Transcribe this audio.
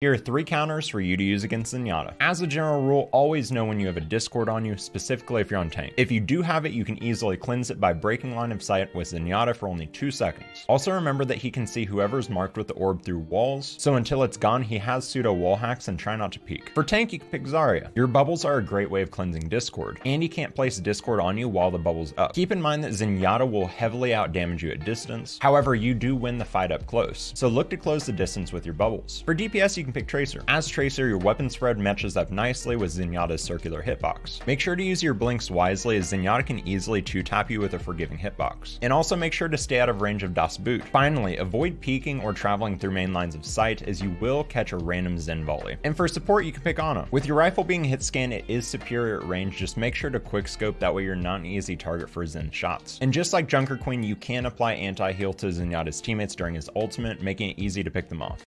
Here are 3 counters for you to use against Zenyatta. As a general rule, always know when you have a Discord on you, specifically if you're on tank. If you do have it, you can easily cleanse it by breaking line of sight with Zenyatta for only 2 seconds. Also remember that he can see whoever's marked with the orb through walls, so until it's gone, he has pseudo wall hacks and try not to peek. For tank, you can pick Zarya. Your bubbles are a great way of cleansing Discord, and you can't place Discord on you while the bubble's up. Keep in mind that Zenyatta will heavily outdamage you at distance, however you do win the fight up close, so look to close the distance with your bubbles. For DPS, you can pick Tracer. As Tracer, your weapon spread matches up nicely with Zenyatta's circular hitbox. Make sure to use your blinks wisely, as Zenyatta can easily 2-tap you with a forgiving hitbox. And also make sure to stay out of range of Das Boot. Finally, avoid peeking or traveling through main lines of sight, as you will catch a random Zen volley. And for support, you can pick Ana. With your rifle being hit scan, it is superior at range. Just make sure to quick scope, that way you're not an easy target for Zen shots. And just like Junker Queen, you can apply anti-heal to Zenyatta's teammates during his ultimate, making it easy to pick them off.